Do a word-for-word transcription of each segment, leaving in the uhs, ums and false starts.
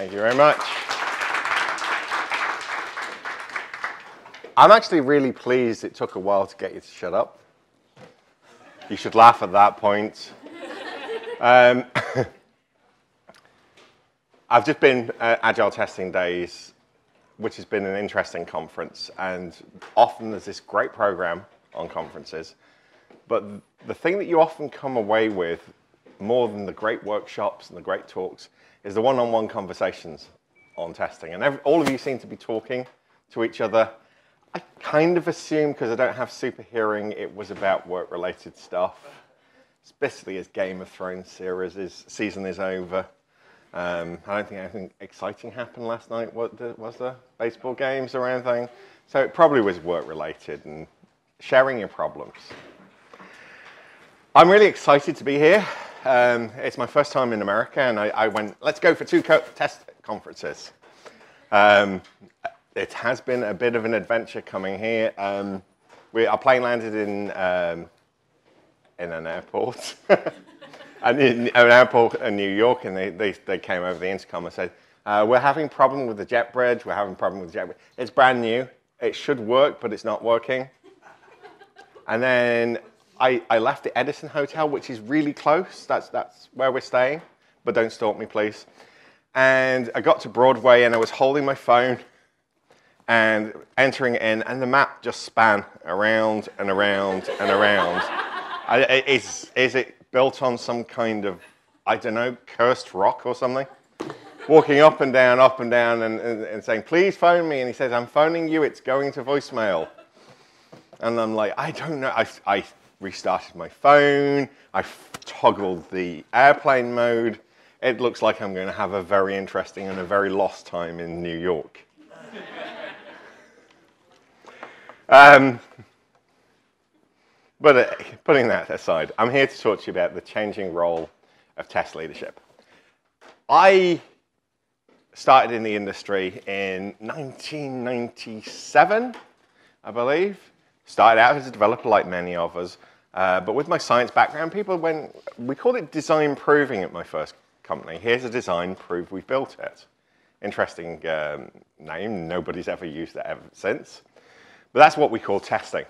Thank you very much. I'm actually really pleased it took a while to get you to shut up. You should laugh at that point. Um, I've just been at Agile Testing Days, which has been an interesting conference, and often there's this great program on conferences, but the thing that you often come away with more than the great workshops and the great talks is the one-on-one conversations on testing. And every, all of you seem to be talking to each other. I kind of assume, because I don't have super hearing, it was about work-related stuff, especially as Game of Thrones series is, season is over. Um, I don't think anything exciting happened last night, was there, was there? Baseball games or anything? So it probably was work-related and sharing your problems. I'm really excited to be here. Um, it's my first time in America, and I, I went, let's go for two co test conferences. Um, it has been a bit of an adventure coming here. Um, we, our plane landed in, um, in an airport, and in an airport in New York, and they, they, they came over the intercom and said, uh, we're having a problem with the jet bridge, we're having a problem with the jet bridge. It's brand new, it should work, but it's not working. And then I, I left the Edison Hotel, which is really close. That's, that's where we're staying, but don't stalk me, please. And I got to Broadway, and I was holding my phone and entering in, and the map just span around and around and around. I, is, is it built on some kind of, I don't know, cursed rock or something? Walking up and down, up and down, and, and, and saying, please phone me. And he says, I'm phoning you. It's going to voicemail. And I'm like, I don't know. I, I restarted my phone. I toggled the airplane mode. It looks like I'm going to have a very interesting and a very lost time in New York. um, but uh, putting that aside, I'm here to talk to you about the changing role of test leadership. I started in the industry in nineteen ninety-seven, I believe. Started out as a developer like many of us, uh, but with my science background, people went, we called it design proving at my first company. Here's a design, prove we've built it. Interesting um, name, nobody's ever used that ever since. But that's what we call testing.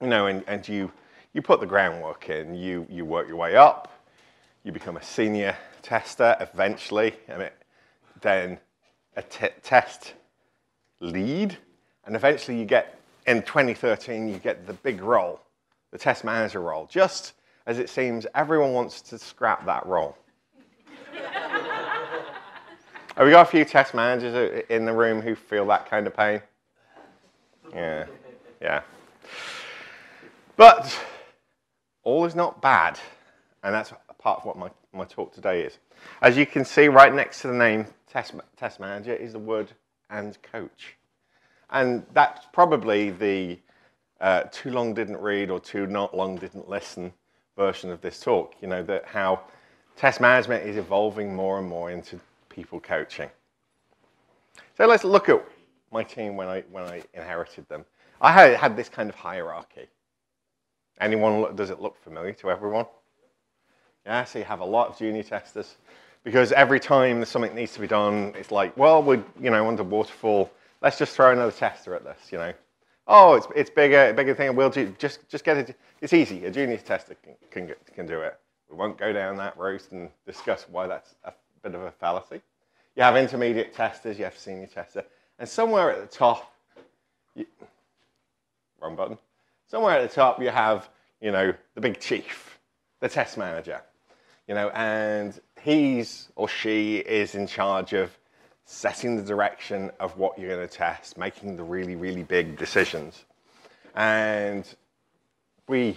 You know, and, and you, you put the groundwork in, you, you work your way up, you become a senior tester eventually, and it, then a t test lead, and eventually you get, in twenty thirteen, you get the big role, the test manager role. Just as it seems, everyone wants to scrap that role. Have we got a few test managers in the room who feel that kind of pain? Yeah, yeah. But all is not bad, and that's part of what my, my talk today is. As you can see, right next to the name test, test manager is the word and coach. And that's probably the uh, too long didn't read or too not long didn't listen version of this talk. You know, that how test management is evolving more and more into people coaching. So let's look at my team when I, when I inherited them. I had, had this kind of hierarchy. Anyone, does it look familiar to everyone? Yeah, so you have a lot of junior testers, because every time something needs to be done, it's like, well, we're, you know, under waterfall. Let's just throw another tester at this, you know. Oh, it's, it's bigger, bigger thing, we'll do, just, just get it. It's easy, a junior tester can, can, get, can do it. We won't go down that route and discuss why that's a bit of a fallacy. You have intermediate testers, you have senior tester, and somewhere at the top, you, wrong button, somewhere at the top you have, you know, the big chief, the test manager, you know, and he's or she is in charge of setting the direction of what you're going to test, making the really, really big decisions. And we,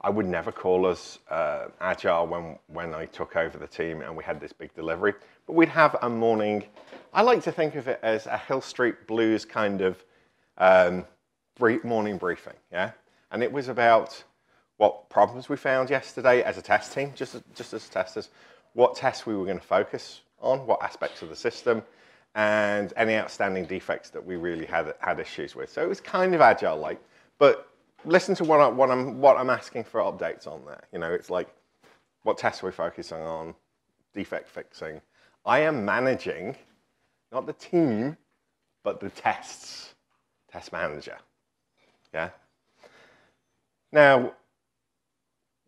I would never call us uh, agile when, when I took over the team and we had this big delivery, but we'd have a morning, I like to think of it as a Hill Street Blues kind of um, brief morning briefing, yeah? And it was about what problems we found yesterday as a test team, just as, just as testers, what tests we were going to focus on, what aspects of the system, and any outstanding defects that we really had, had issues with. So it was kind of agile-like, but listen to what, I, what, I'm, what I'm asking for updates on there. You know, it's like, what tests are we focusing on, defect fixing, I am managing, not the team, but the tests, test manager. Yeah? Now,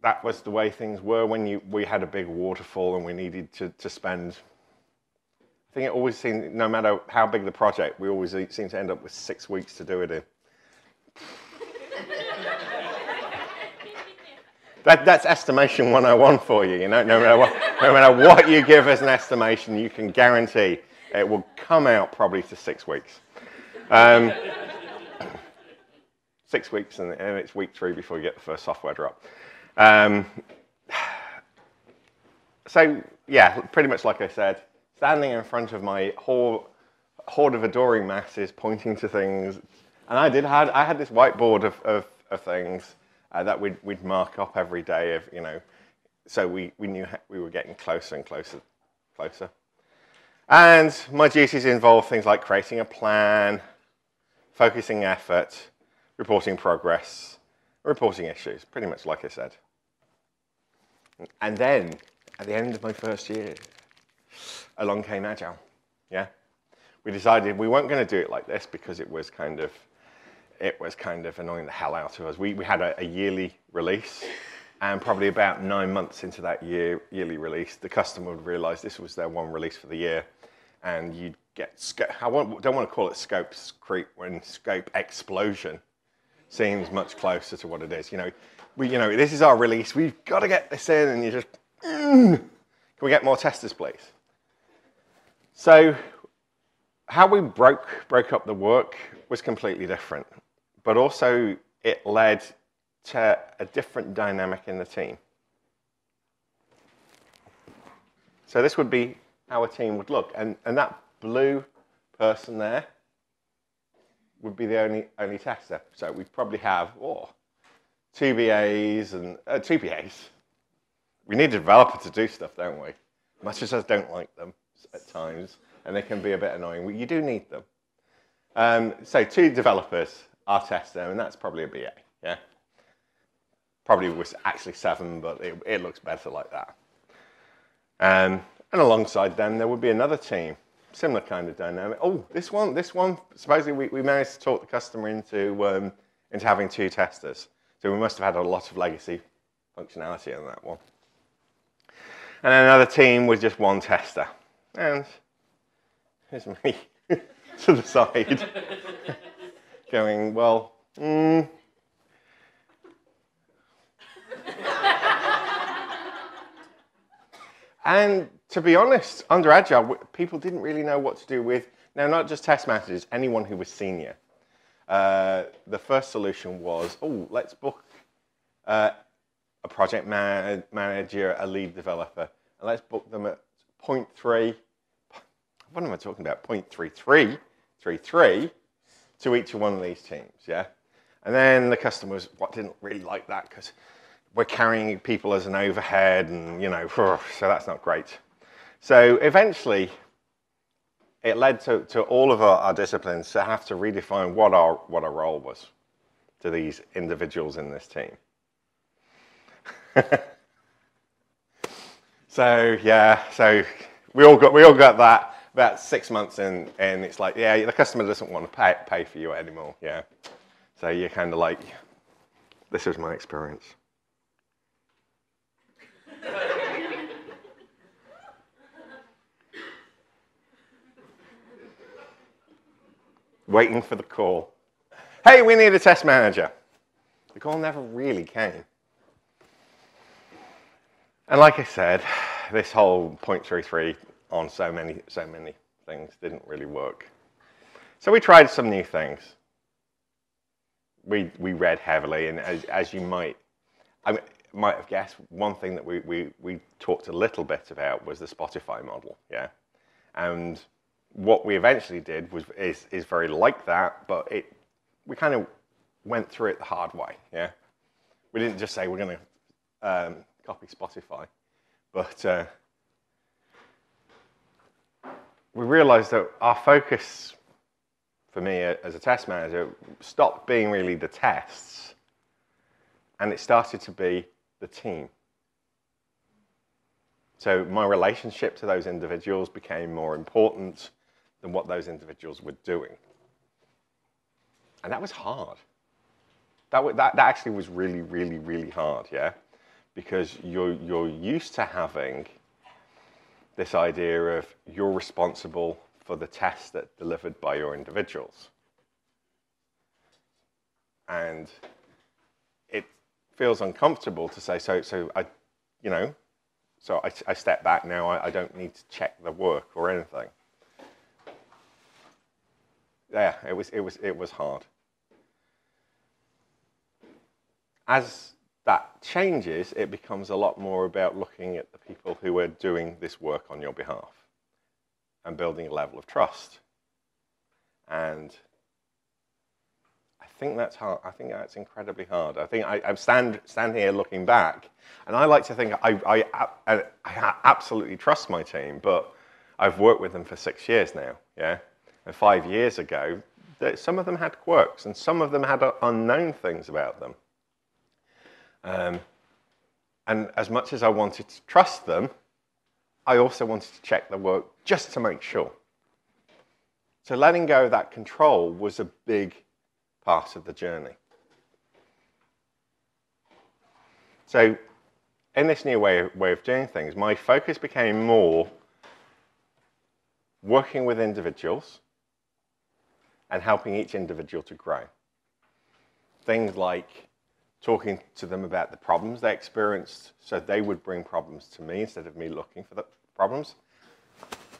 that was the way things were when you, we had a big waterfall and we needed to, to spend, I think it always seemed, no matter how big the project, we always seemed to end up with six weeks to do it in. That, that's estimation one oh one for you, you know, no matter, what, no matter what you give as an estimation, you can guarantee it will come out probably to six weeks. Um, six weeks and, and it's week three before you get the first software drop. Um, so, yeah, pretty much like I said, standing in front of my whole horde of adoring masses, pointing to things, and I did had I had this whiteboard of, of, of things Uh, that we'd, we'd mark up every day of, you know, so we, we knew we were getting closer and closer, closer. And my duties involved things like creating a plan, focusing effort, reporting progress, reporting issues, pretty much like I said. And then, at the end of my first year, along came Agile, yeah? We decided we weren't going to do it like this because it was kind of It was kind of annoying the hell out of us. We, we had a, a yearly release, and probably about nine months into that year yearly release, the customer would realize this was their one release for the year, and you'd get, I want, don't want to call it scope creep when scope explosion seems much closer to what it is. You know, we, you know, this is our release, we've got to get this in, and you just, mm, can we get more testers, please? So how we broke, broke up the work was completely different. But also, it led to a different dynamic in the team. So this would be how a team would look. And, and that blue person there would be the only, only tester. So we'd probably have oh, two B As and uh, two P As. We need a developer to do stuff, don't we? Much as I don't like them at times, and they can be a bit annoying. You do need them. Um, so two developers, our tester, and that's probably a B A, yeah? Probably was actually seven, but it, it looks better like that. Um, and alongside them, there would be another team, similar kind of dynamic. Oh, this one, this one, supposedly we, we managed to talk the customer into, um, into having two testers. So we must have had a lot of legacy functionality on that one. And another team with just one tester. And here's me to the side. Going, well, mm. And to be honest, under Agile, people didn't really know what to do with, now not just test managers, anyone who was senior. Uh, the first solution was, oh, let's book uh, a project man manager, a lead developer, and let's book them at zero point three, what am I talking about, zero point three three three three, to each one of these teams, yeah? And then the customers what, didn't really like that because we're carrying people as an overhead and, you know, so that's not great. So eventually, it led to, to all of our, our disciplines to have to redefine what our, what our role was to these individuals in this team. So, yeah, so we all got, we all got that. About six months in, and it's like, yeah, the customer doesn't want to pay, pay for you anymore, yeah. So you're kind of like, this was my experience. Waiting for the call. Hey, we need a test manager. The call never really came. And like I said, this whole zero point three three, on so many, so many things didn't really work. So we tried some new things. We, we read heavily, and as, as you might, I might have guessed, one thing that we, we, we talked a little bit about was the Spotify model, yeah? And what we eventually did was, is, is very like that, but it, we kind of went through it the hard way, yeah? We didn't just say we're gonna um, copy Spotify, but uh, we realized that our focus, for me as a test manager, stopped being really the tests, and it started to be the team. So my relationship to those individuals became more important than what those individuals were doing. And that was hard. That, that, that actually was really, really, really hard, yeah? Because you're, you're used to having this idea of you're responsible for the test that's delivered by your individuals. And it feels uncomfortable to say, so, so I, you know, so I, I step back now, I, I don't need to check the work or anything. Yeah, it was, it was, it was hard. As that changes, it becomes a lot more about looking at the people who are doing this work on your behalf and building a level of trust. And I think that's hard. I think that's incredibly hard. I think I, I'm stand, standing here looking back, and I like to think I, I, I, I absolutely trust my team, but I've worked with them for six years now, yeah? And five years ago, some of them had quirks, and some of them had unknown things about them. Um, and as much as I wanted to trust them, I also wanted to check the work just to make sure. So letting go of that control was a big part of the journey. So in this new way of, way of doing things, my focus became more working with individuals and helping each individual to grow. Things like talking to them about the problems they experienced, so they would bring problems to me instead of me looking for the problems.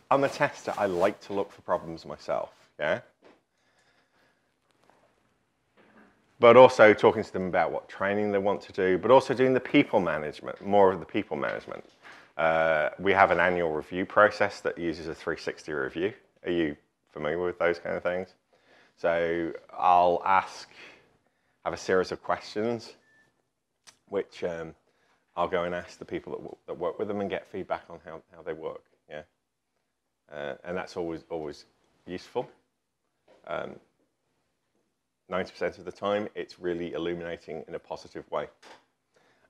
I'm a tester, I like to look for problems myself, yeah? But also talking to them about what training they want to do, but also doing the people management, more of the people management. Uh, we have an annual review process that uses a three sixty review. Are you familiar with those kind of things? So I'll ask... have a series of questions, which um, I'll go and ask the people that, w that work with them and get feedback on how, how they work, yeah? Uh, and that's always, always useful. Um, ninety percent of the time, it's really illuminating in a positive way.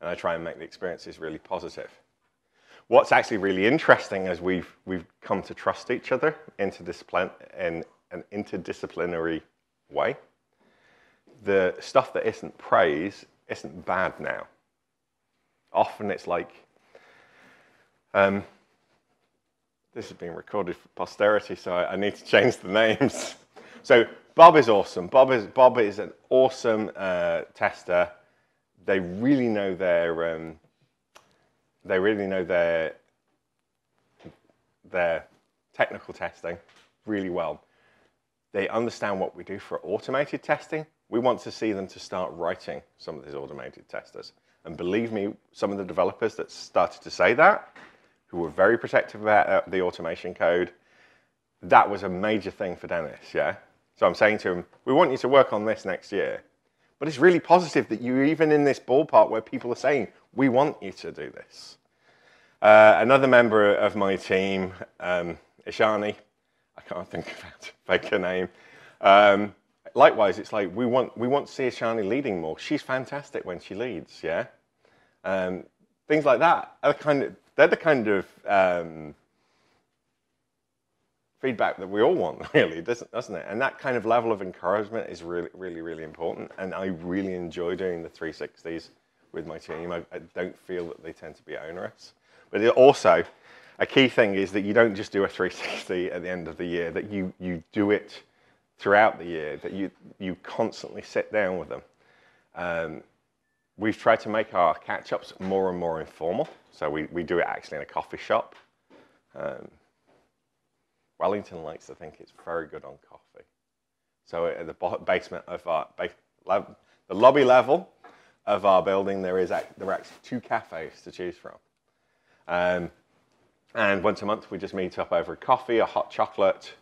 And I try and make the experiences really positive. What's actually really interesting is we've, we've come to trust each other interdiscipline, in an interdisciplinary way. The stuff that isn't praise isn't bad now. Often it's like, um, this is being recorded for posterity, so I, I need to change the names. So Bob is awesome. Bob is, Bob is an awesome uh, tester. They really know their, um, they really know their, their technical testing really well. They understand what we do for automated testing. We want to see them to start writing some of these automated testers. And believe me, some of the developers that started to say that, who were very protective about the automation code, that was a major thing for Dennis, yeah? So I'm saying to him, we want you to work on this next year. But it's really positive that you're even in this ballpark where people are saying, we want you to do this. Uh, another member of my team, um, Ishani, I can't think of how to fake her name, um, likewise, it's like, we want, we want to see Ashani leading more. She's fantastic when she leads, yeah? Um, things like that are kind of, they're the kind of um, feedback that we all want, really, doesn't, doesn't it? And that kind of level of encouragement is really, really, really important. And I really enjoy doing the three sixties with my team. I, I don't feel that they tend to be onerous. But it also, a key thing is that you don't just do a three sixty at the end of the year, that you, you do it throughout the year, that you, you constantly sit down with them. Um, we've tried to make our catch-ups more and more informal, so we, we do it actually in a coffee shop. Um, Wellington likes to think it's very good on coffee. So at the basement of our, base, the lobby level of our building, there, is, there are actually two cafes to choose from. Um, and once a month we just meet up over coffee, a hot chocolate,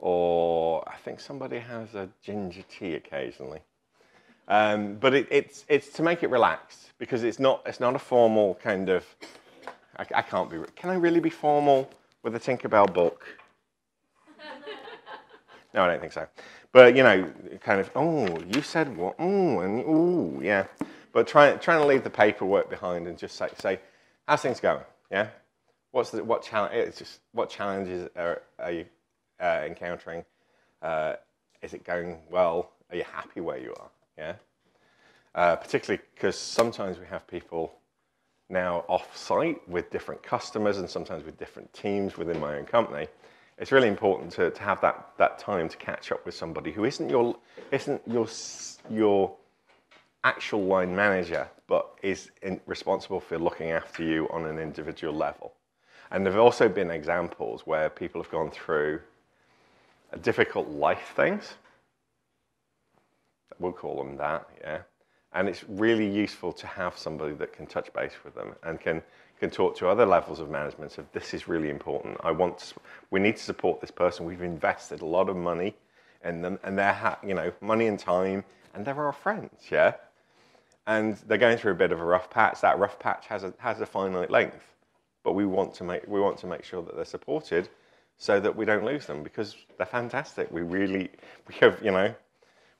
or I think somebody has a ginger tea occasionally. Um, but it, it's, it's to make it relaxed, because it's not, it's not a formal kind of, I, I can't be, can I really be formal with a Tinkerbell book? No, I don't think so. But, you know, kind of, oh, you said what, oh, and ooh, yeah. But try, trying to leave the paperwork behind and just say, say, how's things going, yeah? what's the, what challenge? It's just what challenges are, are you uh, encountering? Uh, is it going well? Are you happy where you are? Yeah. Uh, particularly because sometimes we have people now off-site with different customers and sometimes with different teams within my own company. It's really important to, to have that, that time to catch up with somebody who isn't your isn't your your actual line manager, but is in, responsible for looking after you on an individual level. And there've also been examples where people have gone through difficult life things. We'll call them that, yeah. And it's really useful to have somebody that can touch base with them and can, can talk to other levels of management. So this is really important. I want to, we need to support this person. We've invested a lot of money in them, and they're ha you know money and time, and they're our friends, yeah. And they're going through a bit of a rough patch. That rough patch has a has a finite length, but we want to make we want to make sure that they're supported, so that we don't lose them because they're fantastic. We really we have you know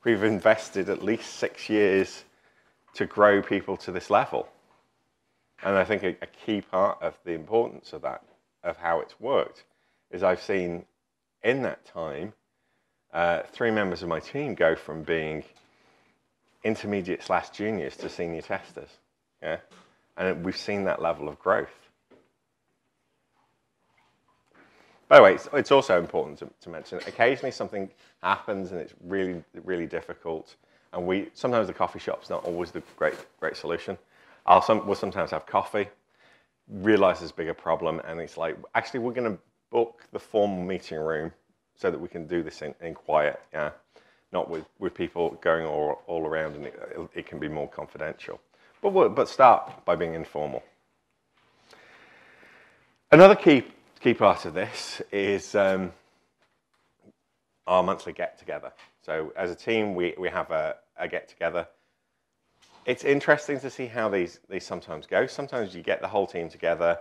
we've invested at least six years. To grow people to this level. And I think a, a key part of the importance of that, of how it's worked, is I've seen in that time, uh, three members of my team go from being intermediate slash juniors to senior testers. Yeah? And we've seen that level of growth. By the way, it's, it's also important to, to mention, occasionally something happens and it's really, really difficult. And we sometimes the coffee shop's not always the great great solution. I'll some, we'll sometimes have coffee, realise there's a bigger problem, and it's like, actually, we're going to book the formal meeting room so that we can do this in, in quiet, yeah, not with, with people going all, all around, and it, it can be more confidential. But, we'll, but start by being informal. Another key, key part of this is um, our monthly get-together. So as a team, we, we have a, a get-together. It's interesting to see how these, these sometimes go. Sometimes you get the whole team together.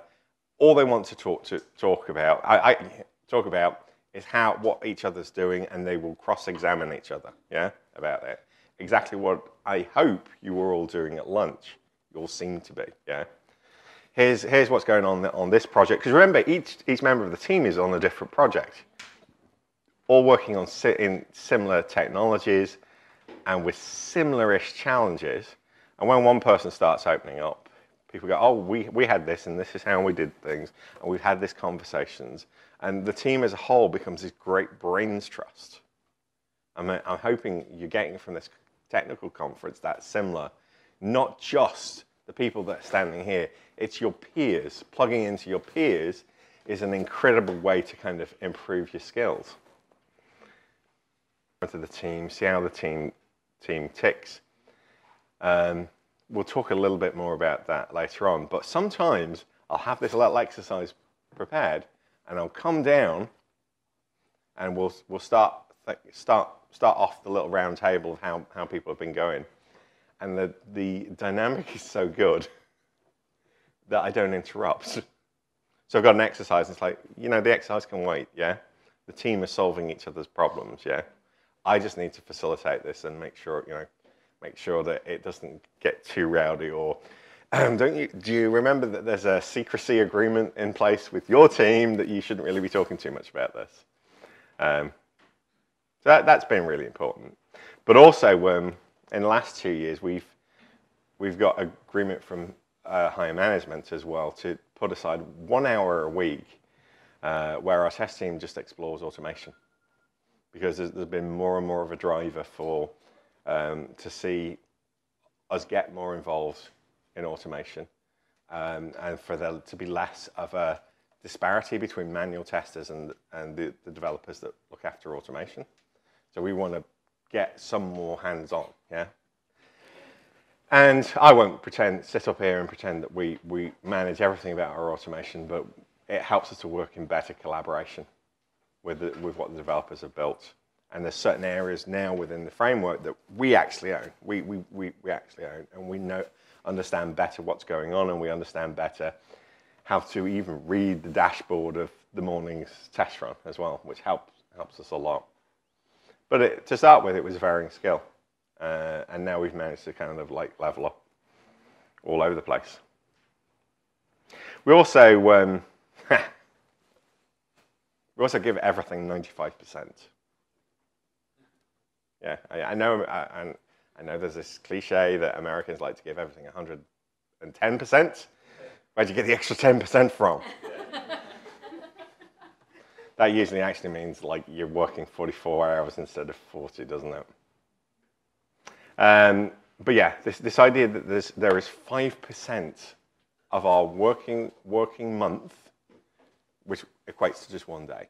All they want to talk, to, talk, about, I, I, talk about is how, what each other's doing, and they will cross-examine each other, yeah, about it. Exactly what I hope you were all doing at lunch. You all seem to be, yeah. Here's, here's what's going on on this project. Because remember, each, each member of the team is on a different project. All working on in similar technologies and with similar-ish challenges. And when one person starts opening up, people go, oh, we, we had this, and this is how we did things, and we've had these conversations. And the team as a whole becomes this great brains trust. I'm, I'm hoping you're getting from this technical conference that's similar, not just the people that are standing here, it's your peers. Plugging into your peers is an incredible way to kind of improve your skills. To the team, see how the team team ticks. Um, we'll talk a little bit more about that later on, but sometimes I'll have this little exercise prepared, and I'll come down, and we'll we'll start start start off the little round table of how how people have been going, and the the dynamic is so good that I don't interrupt. So I've got an exercise. And it's like, you know, the exercise can wait. Yeah, the team are solving each other's problems. Yeah. I just need to facilitate this and make sure, you know, make sure that it doesn't get too rowdy. Or um, don't you? Do you remember that there's a secrecy agreement in place with your team that you shouldn't really be talking too much about this? Um, so that, that's been really important. But also, um, in the last two years, we've we've got agreement from uh, higher management as well to put aside one hour a week uh, where our test team just explores automation. Because there's been more and more of a driver for um, to see us get more involved in automation, um, and for there to be less of a disparity between manual testers and and the, the developers that look after automation. So we want to get some more hands-on, yeah. And I won't pretend sit up here and pretend that we we manage everything about our automation, but it helps us to work in better collaboration. With, the, with what the developers have built. And there's certain areas now within the framework that we actually own. We, we, we, we actually own, and we know, understand better what's going on, and we understand better how to even read the dashboard of the morning's test run as well, which helps, helps us a lot. But it, to start with, it was a varying skill. Uh, and now we've managed to kind of like level up all over the place. We also, um, We also give everything ninety-five percent. Yeah, I, I know. I, I know there's this cliche that Americans like to give everything one hundred ten percent. Where'd you get the extra ten percent from? That usually actually means like you're working forty-four hours instead of forty, doesn't it? Um, but yeah, this this idea that there's, there is five percent of our working working month, which equates to just one day,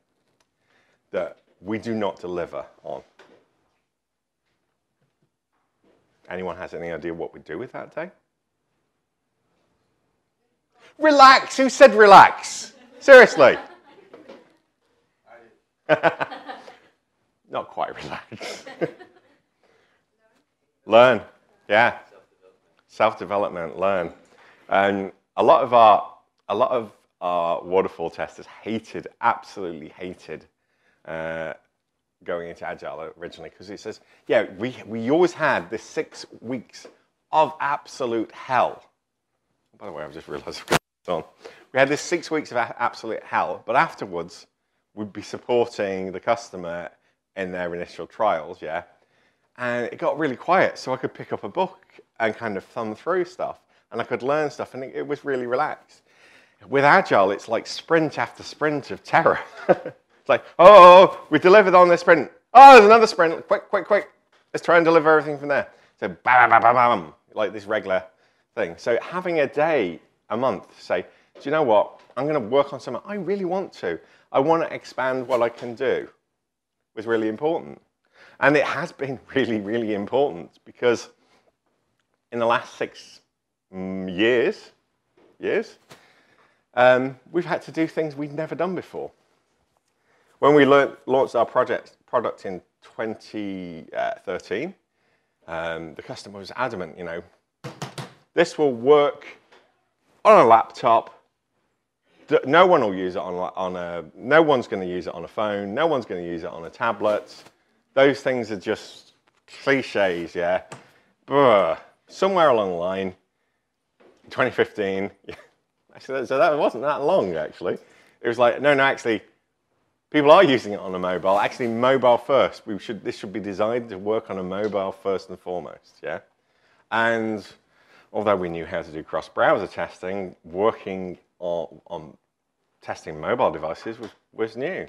that we do not deliver on. Anyone has any idea what we do with that day? Relax. Who said relax? Seriously. Not quite relax. Learn. Yeah. Self-development. Learn. Um, a lot of our, a lot of our waterfall testers hated, absolutely hated, uh, going into Agile originally, because it says, yeah, we, we always had this six weeks of absolute hell. By the way, I've just realized I've got this on. We had this six weeks of absolute hell, but afterwards, we'd be supporting the customer in their initial trials, yeah? And it got really quiet, so I could pick up a book and kind of thumb through stuff, and I could learn stuff, and it, it was really relaxed. With Agile, it's like sprint after sprint of terror. It's like, oh, we delivered on this sprint. Oh, there's another sprint. Quick, quick, quick. Let's try and deliver everything from there. So, bam, bam, bam, bam, like this regular thing. So having a day, a month, say, do you know what? I'm going to work on something I really want to. I want to expand what I can do. Was really important. And it has been really, really important, because in the last six mm, years, years, um, we've had to do things we've never done before. When we launched our project, product in twenty thirteen, um, the customer was adamant, you know, this will work on a laptop. No one will use it on, on a, no one's going to use it on a phone. No one's going to use it on a tablet. Those things are just cliches, yeah. Brr. Somewhere along the line, twenty fifteen, yeah. Actually, so that wasn't that long, actually. It was like, no, no, actually, people are using it on a mobile. Actually, mobile first. We should, this should be designed to work on a mobile first and foremost, yeah? And although we knew how to do cross-browser testing, working on, on testing mobile devices was, was new.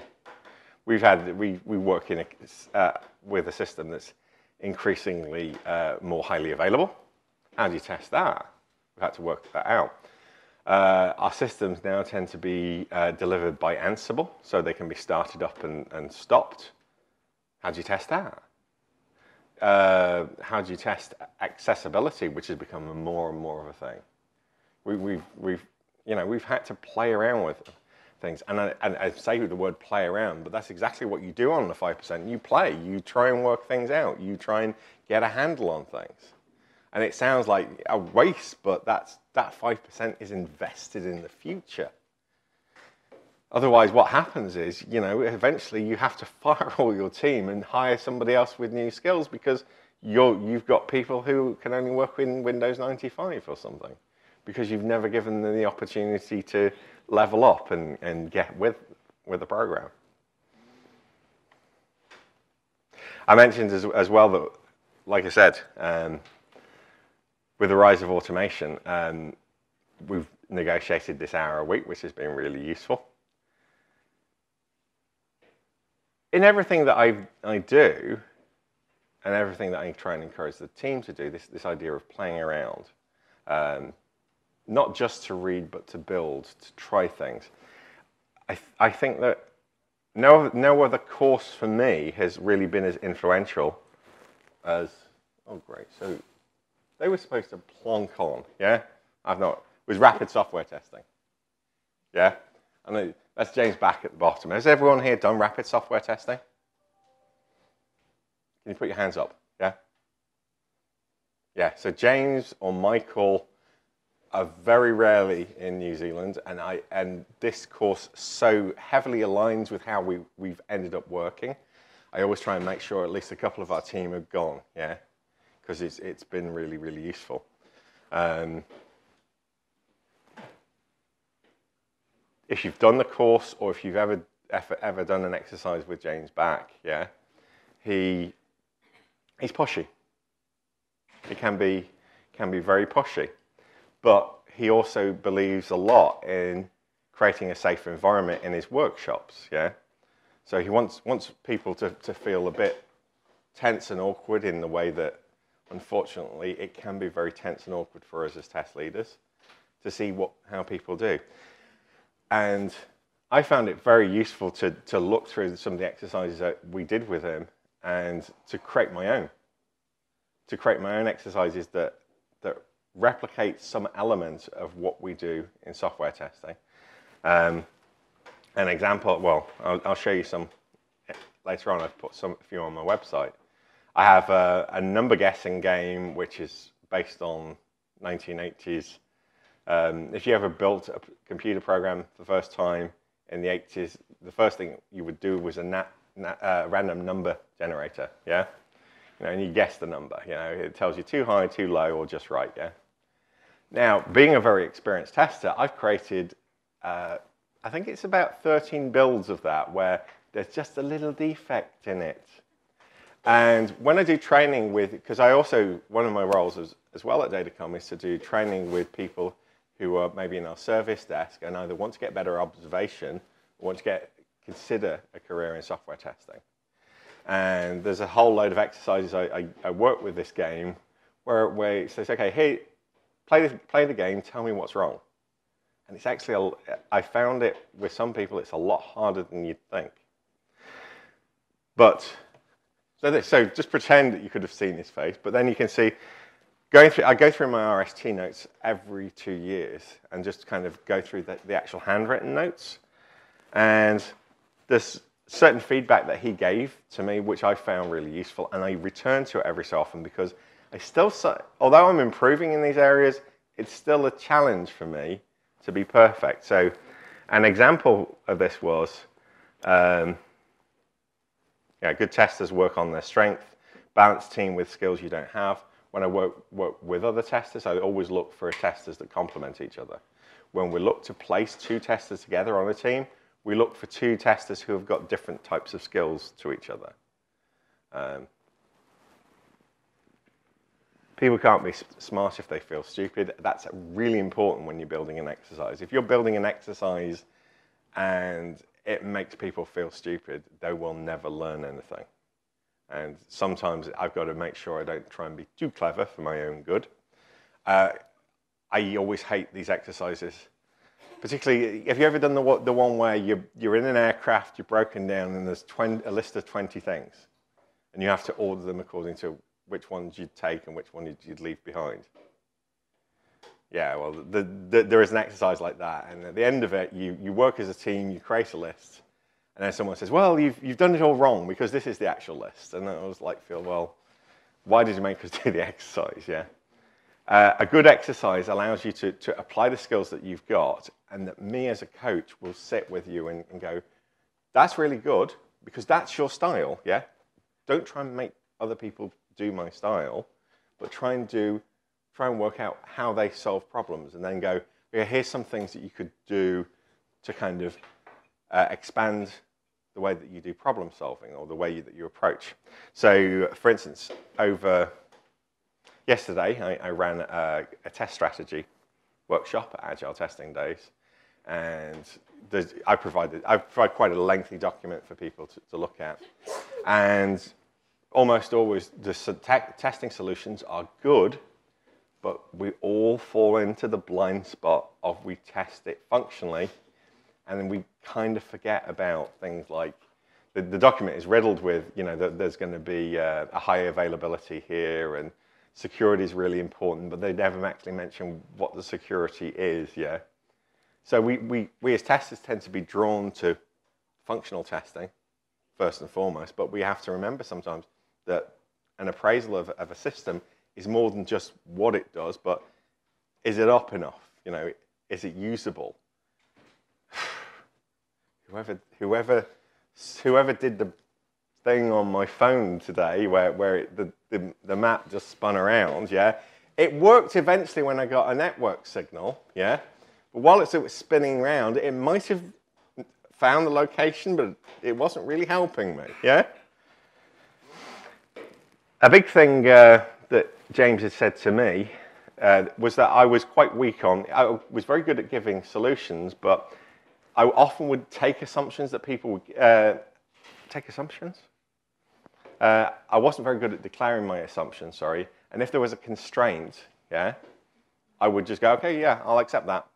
We've had, we, we work in a, uh, with a system that's increasingly uh, more highly available. How do you test that? We've had to work that out. Uh, our systems now tend to be uh, delivered by Ansible, so they can be started up and, and stopped. How do you test that? Uh, how do you test accessibility, which has become more and more of a thing? We, we've, we've, you know, we've had to play around with things, and I, and I say the word "play around," but that's exactly what you do on the five percent. You play, you try and work things out, you try and get a handle on things. And it sounds like a waste, but that's, that five percent is invested in the future. Otherwise, what happens is, you know, eventually you have to fire all your team and hire somebody else with new skills, because you're, you've got people who can only work in Windows ninety-five or something, because you've never given them the opportunity to level up and, and get with, with the program. I mentioned as, as well that, like I said, um, with the rise of automation, um, we've negotiated this hour a week, which has been really useful. In everything that I, I do, and everything that I try and encourage the team to do, this, this idea of playing around, um, not just to read, but to build, to try things. I, th I think that no, no other course for me has really been as influential as, oh great, so they were supposed to plonk on, yeah? I've not. It was rapid software testing, yeah? And they, that's James Bach at the bottom. Has everyone here done rapid software testing? Can you put your hands up, yeah? Yeah, so James or Michael are very rarely in New Zealand, and, I, and this course so heavily aligns with how we, we've ended up working. I always try and make sure at least a couple of our team have gone, yeah? Because it's, it's been really, really useful. Um, if you've done the course, or if you've ever ever, ever done an exercise with James Bach, yeah, he he's poshy. He can be can be very poshy, but he also believes a lot in creating a safe environment in his workshops, yeah. So he wants wants people to to feel a bit tense and awkward in the way that, unfortunately, it can be very tense and awkward for us as test leaders to see what how people do. And I found it very useful to, to look through some of the exercises that we did with him and to create my own, to create my own exercises that, that replicate some element of what we do in software testing. Um, an example, well, I'll, I'll show you some later on. I've put some a few on my website. I have a, a number guessing game, which is based on nineteen eighties. Um, if you ever built a computer program for the first time in the eighties, the first thing you would do was a nat, nat, uh, random number generator, yeah? You know, and you guess the number, you know, it tells you too high, too low, or just right, yeah? Now, being a very experienced tester, I've created, uh, I think it's about thirteen builds of that where there's just a little defect in it. And when I do training with, because I also, one of my roles as, as well at Datacom is to do training with people who are maybe in our service desk and either want to get better observation or want to get, consider a career in software testing. And there's a whole load of exercises I, I, I work with this game where, where it says, okay, hey, play the, play the game, tell me what's wrong. And it's actually, a, I found it with some people, it's a lot harder than you'd think. But, so, this, so just pretend that you could have seen his face, but then you can see, Going through, I go through my R S T notes every two years and just kind of go through the, the actual handwritten notes. And there's certain feedback that he gave to me, which I found really useful, and I return to it every so often because I still, although I'm improving in these areas, it's still a challenge for me to be perfect. So an example of this was, um, yeah, good testers work on their strength, balance team with skills you don't have. When I work, work with other testers, I always look for testers that complement each other. When we look to place two testers together on a team, we look for two testers who have got different types of skills to each other. Um, people can't be smart if they feel stupid. That's really important when you're building an exercise. If you're building an exercise and it makes people feel stupid, they will never learn anything. And sometimes I've got to make sure I don't try and be too clever for my own good. Uh, I always hate these exercises. Particularly, have you ever done the, the one where you're, you're in an aircraft, you're broken down, and there's a list of twenty things, and you have to order them according to which ones you'd take and which ones you'd leave behind? Yeah, well, the, the, there is an exercise like that, and at the end of it, you, you work as a team, you create a list, and then someone says, well, you've, you've done it all wrong because this is the actual list. And I was like, feel, well, why did you make us do the exercise, yeah? Uh, a good exercise allows you to, to apply the skills that you've got and that me as a coach will sit with you and, and go, that's really good because that's your style, yeah? Don't try and make other people do my style, but try and, do, try and work out how they solve problems and then go, okay, here's some things that you could do to kind of uh, expand the way that you do problem solving or the way you, that you approach. So, for instance, over yesterday, I, I ran a, a test strategy workshop at Agile Testing Days, and I provided I provide quite a lengthy document for people to, to look at. And almost always, the testing solutions are good, but we all fall into the blind spot of we test it functionally, and then we kind of forget about things like, the, the document is riddled with, you know, that there's going to be a, a high availability here, and security is really important, but they never actually mention what the security is, yeah? So we, we, we as testers tend to be drawn to functional testing, first and foremost, but we have to remember sometimes that an appraisal of, of a system is more than just what it does, but is it up enough? You know, is it usable? Whoever, whoever, whoever did the thing on my phone today where, where it, the, the, the map just spun around, yeah? It worked eventually when I got a network signal, yeah? But while it was spinning around, it might have found the location, but it wasn't really helping me, yeah? A big thing uh, that James had said to me uh, was that I was quite weak on, I was very good at giving solutions, but I often would take assumptions that people, uh, take assumptions? Uh, I wasn't very good at declaring my assumptions, sorry, and if there was a constraint, yeah, I would just go, okay, yeah, I'll accept that.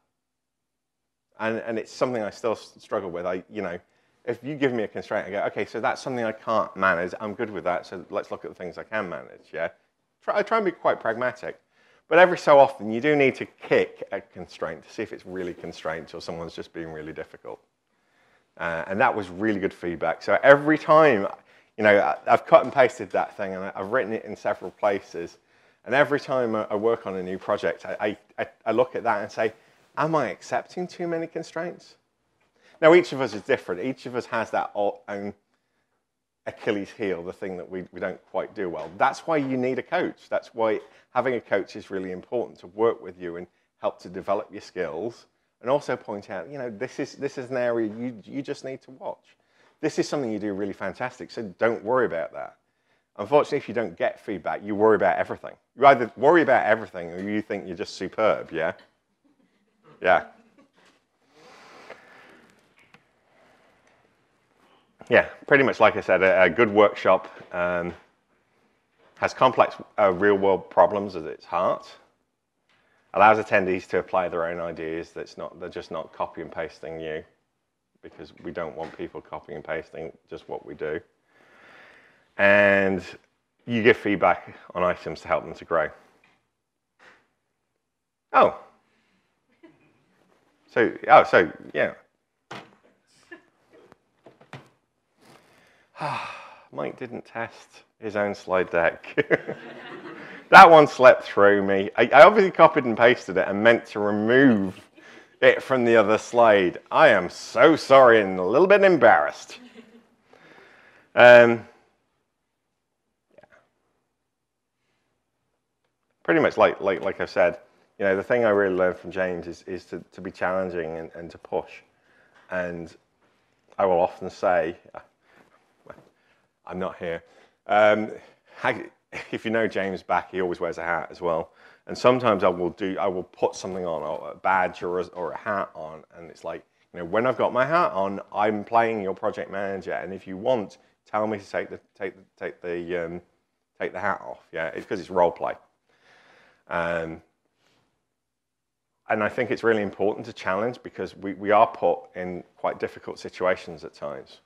And, and it's something I still struggle with. I, you know, if you give me a constraint, I go, okay, so that's something I can't manage. I'm good with that, so let's look at the things I can manage, yeah? Try, I try and be quite pragmatic. But every so often, you do need to kick a constraint to see if it's really constraints or someone's just being really difficult. Uh, and that was really good feedback. So every time, you know, I've cut and pasted that thing, and I've written it in several places. And every time I work on a new project, I, I, I look at that and say, am I accepting too many constraints? Now, each of us is different. Each of us has that own Achilles heel, the thing that we, we don't quite do well. That's why you need a coach. That's why having a coach is really important, to work with you and help to develop your skills and also point out, you know, this is, this is an area you, you just need to watch. This is something you do really fantastic, so don't worry about that. Unfortunately, if you don't get feedback, you worry about everything. You either worry about everything or you think you're just superb, yeah? Yeah. Yeah, pretty much like I said, a, a good workshop um, has complex uh, real-world problems at its heart, allows attendees to apply their own ideas. That's not, they're just not copy and pasting you, because we don't want people copying and pasting just what we do. And you give feedback on items to help them to grow. Oh. So, oh, so, yeah. Mike didn't test his own slide deck. That one slept through me. I, I obviously copied and pasted it and meant to remove it from the other slide. I am so sorry and a little bit embarrassed. Um, yeah. Pretty much like, like, like I've said, you know, the thing I really learned from James is, is to, to be challenging and, and to push. And I will often say, I'm not here. Um, I, if you know James Bach, he always wears a hat as well. And sometimes I will do, I will put something on, or a badge or a, or a hat on, and it's like, you know, when I've got my hat on, I'm playing your project manager. And if you want, tell me to take the take the take the um, take the hat off. Yeah, it's because it's role play. Um, and I think it's really important to challenge, because we we are put in quite difficult situations at times.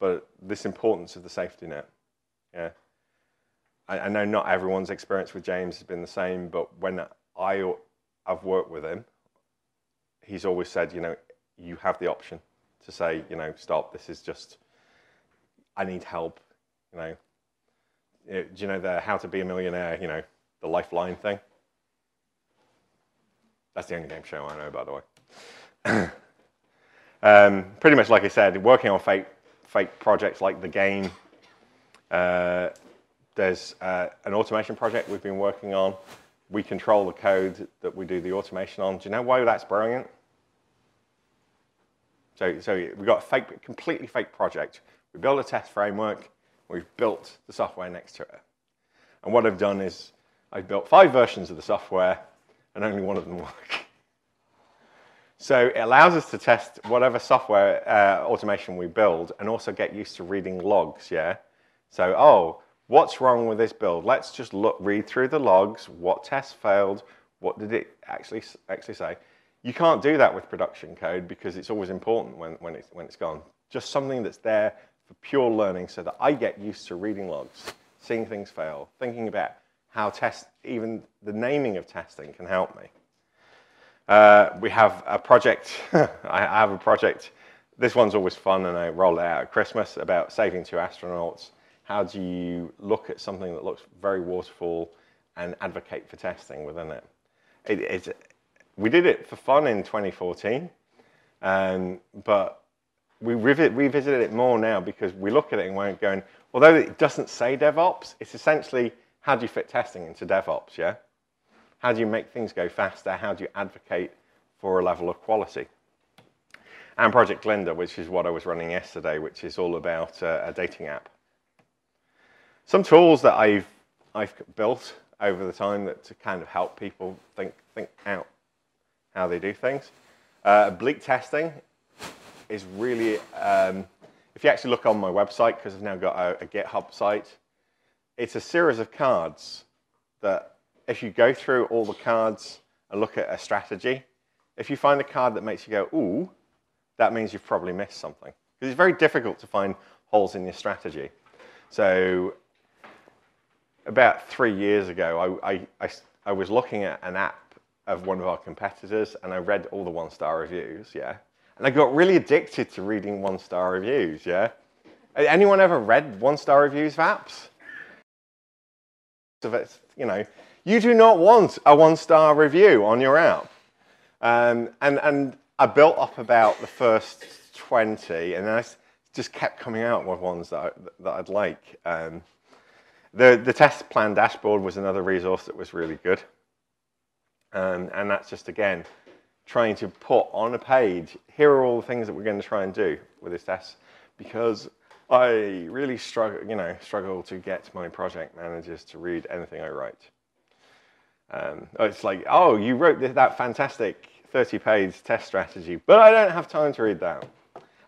But this importance of the safety net, yeah. I, I know not everyone's experience with James has been the same, but when I, I've worked with him, he's always said, you know, you have the option to say, you know, stop, this is just, I need help, you know. Do you know the How to Be a Millionaire, you know, the Lifeline thing? That's the only game show I know, by the way. um, pretty much like I said, working on fake, fake projects like the game. Uh, there's uh, an automation project we've been working on. We control the code that we do the automation on. Do you know why that's brilliant? So, so we've got a fake, completely fake project. We build a test framework. We've built the software next to it. And what I've done is I've built five versions of the software, and only one of them works. So it allows us to test whatever software uh, automation we build, and also get used to reading logs, yeah? So, oh, what's wrong with this build? Let's just look, read through the logs, what tests failed, what did it actually, actually say? You can't do that with production code, because it's always important when, when, it's, when it's gone. Just something that's there for pure learning, so that I get used to reading logs, seeing things fail, thinking about how test, even the naming of testing can help me. Uh, we have a project, I have a project, this one's always fun, and I roll it out at Christmas, about saving two astronauts. How do you look at something that looks very waterfall and advocate for testing within it? it, it we did it for fun in twenty fourteen, um, but we revi revisited it more now, because we look at it and we're going, although it doesn't say DevOps, it's essentially how do you fit testing into DevOps, yeah? How do you make things go faster? How do you advocate for a level of quality? and Project Glinda, which is what I was running yesterday, which is all about uh, a dating app. Some tools that I've, I've built over the time that to kind of help people think, think out how they do things. Uh, oblique testing is really, um, if you actually look on my website, because I've now got a, a GitHub site, it's a series of cards that if you go through all the cards and look at a strategy, if you find a card that makes you go, ooh, that means you've probably missed something. Because it's very difficult to find holes in your strategy. So about three years ago, I, I, I, I was looking at an app of one of our competitors, and I read all the one-star reviews, yeah? And I got really addicted to reading one-star reviews, yeah? Anyone ever read one-star reviews of apps? Of it, you know, you do not want a one-star review on your app. Um, and, and I built up about the first twenty, and then I just kept coming out with ones that, I, that I'd like. Um, the, the test plan dashboard was another resource that was really good. Um, and that's just, again, trying to put on a page, here are all the things that we're going to try and do with this test, because I really struggle, you know, struggle to get my project managers to read anything I write. Um, it's like, oh, you wrote that fantastic thirty page test strategy, but I don't have time to read that.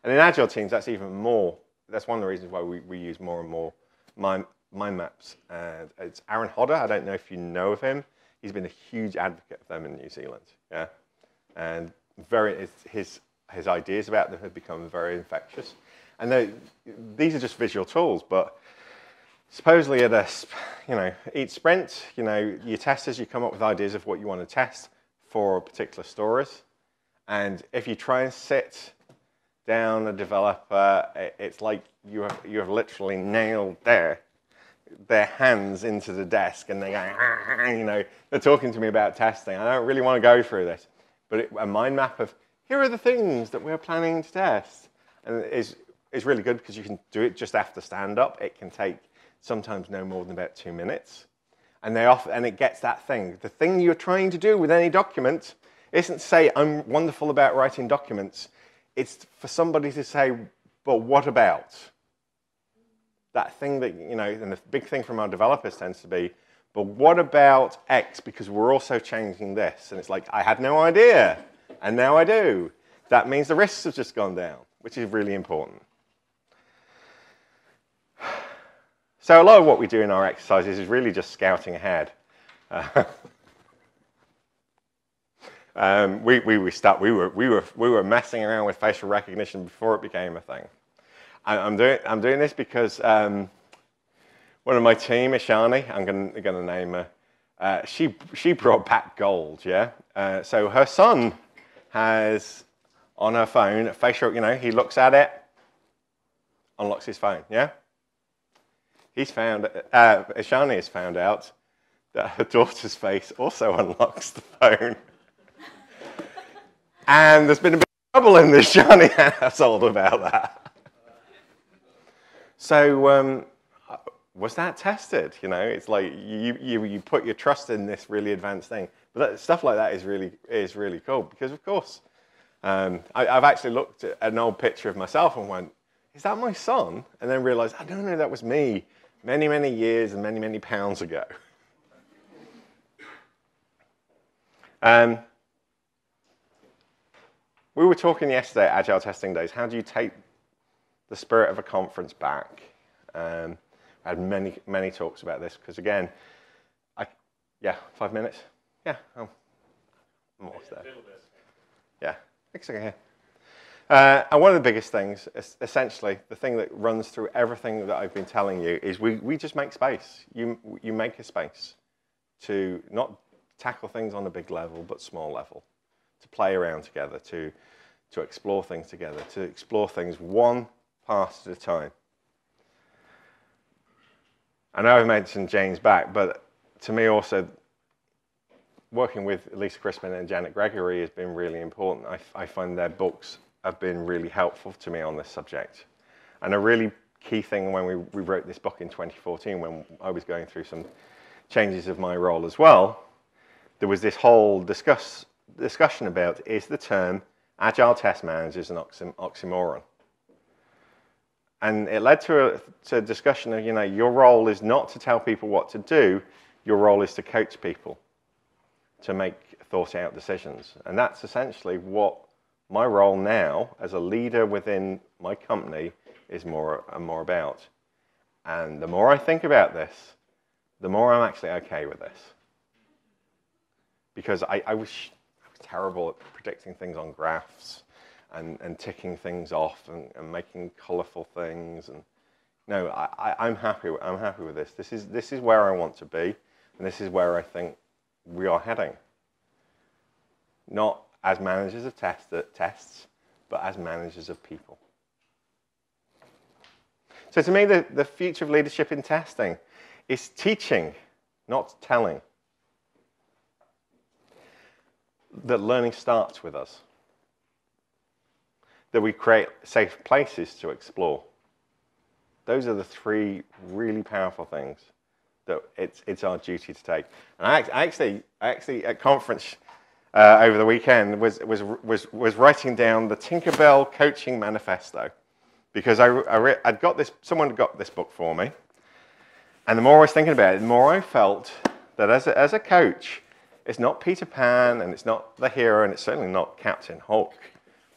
And in Agile teams, that's even more, that's one of the reasons why we, we use more and more mind, mind maps. And it's Aaron Hodder, I don't know if you know of him. He's been a huge advocate of them in New Zealand, yeah? And very, his, his ideas about them have become very infectious. And they, these are just visual tools, but supposedly at a, you know, each sprint, you know, your testers, you come up with ideas of what you want to test for particular stories. And if you try and sit down a developer, it's like you have, you have literally nailed their, their hands into the desk and they go, you know, they're talking to me about testing. I don't really want to go through this. But it, a mind map of, here are the things that we're planning to test. And it's, it's really good because you can do it just after stand-up. It can take sometimes no more than about two minutes. And, they offer, and it gets that thing. The thing you're trying to do with any document isn't say, I'm wonderful about writing documents. It's for somebody to say, but what about? That thing that, you know, and the big thing from our developers tends to be, but what about X? Because we're also changing this. And it's like, I had no idea, and now I do. That means the risks have just gone down, which is really important. So a lot of what we do in our exercises is really just scouting ahead. Uh, um, we, we, we, start, we, were, we, were, we were messing around with facial recognition before it became a thing. I, I'm, doing, I'm doing this because um, one of my team, Ishani, I'm going to name her, uh, she, she brought back gold, yeah? Uh, so her son has on her phone, facial, you know, he looks at it, unlocks his phone, yeah? He's found, uh, Ishani has found out that her daughter's face also unlocks the phone. And there's been a bit of trouble in the Ishani household about that. So, um, was that tested? You know, it's like you, you, you put your trust in this really advanced thing. But that, stuff like that is really, is really cool because, of course, um, I, I've actually looked at an old picture of myself and went, is that my son? And then realized, I don't know, that was me. Many, many years and many, many pounds ago. Um, we were talking yesterday at Agile Testing Days. How do you take the spirit of a conference back? Um, I had many, many talks about this because, again, I yeah, five minutes. Yeah, I'm, I'm almost there. Yeah, it's okay. Uh, and one of the biggest things, essentially, the thing that runs through everything that I've been telling you is we, we just make space. You, you make a space to not tackle things on a big level, but small level, to play around together, to, to explore things together, to explore things one part at a time. I know I've mentioned James Bach, but to me also, working with Lisa Crispin and Janet Gregory has been really important. I, I find their books have been really helpful to me on this subject. And a really key thing when we, we wrote this book in twenty fourteen, when I was going through some changes of my role as well, there was this whole discuss, discussion about, is the term Agile test manager is an oxy oxymoron. And it led to a, to a discussion of, you know, your role is not to tell people what to do, your role is to coach people to make thought-out decisions. And that's essentially what my role now as a leader within my company is more and more about. And the more I think about this, the more I'm actually okay with this. Because I, I, was, I was terrible at predicting things on graphs. And, and ticking things off and, and making colourful things, and no, I, I, I'm happy. I'm happy with this. This is this is where I want to be, and this is where I think we are heading. Not as managers of test, tests, but as managers of people. So to me, the, the future of leadership in testing is teaching, not telling. That learning starts with us. That we create safe places to explore. Those are the three really powerful things that it's, it's our duty to take. And I actually, I actually at conference uh, over the weekend was, was, was, was writing down the Tinkerbell coaching manifesto, because I, I re I'd got this, someone got this book for me, and the more I was thinking about it, the more I felt that as a, as a coach, it's not Peter Pan, and it's not the hero, and it's certainly not Captain Hook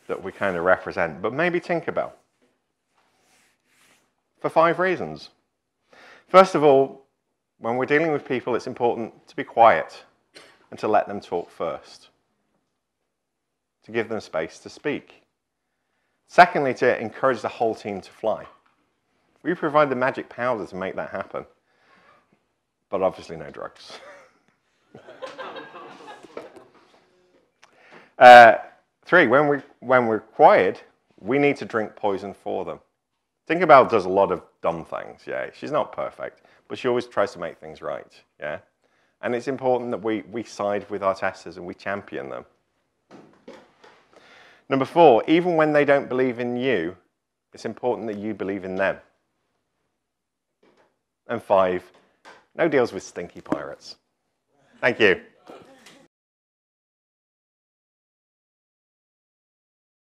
that we kind of represent, but maybe Tinkerbell. For five reasons. First of all, when we're dealing with people, it's important to be quiet and to let them talk first, to give them space to speak. Secondly, to encourage the whole team to fly. We provide the magic powder to make that happen, but obviously no drugs. uh, Three, when, we, when we're quiet, we need to drink poison for them. Tinkerbell does a lot of dumb things, yeah. She's not perfect, but she always tries to make things right, yeah. And it's important that we, we side with our testers and we champion them. Number four, even when they don't believe in you, it's important that you believe in them. And five, no deals with stinky pirates. Thank you.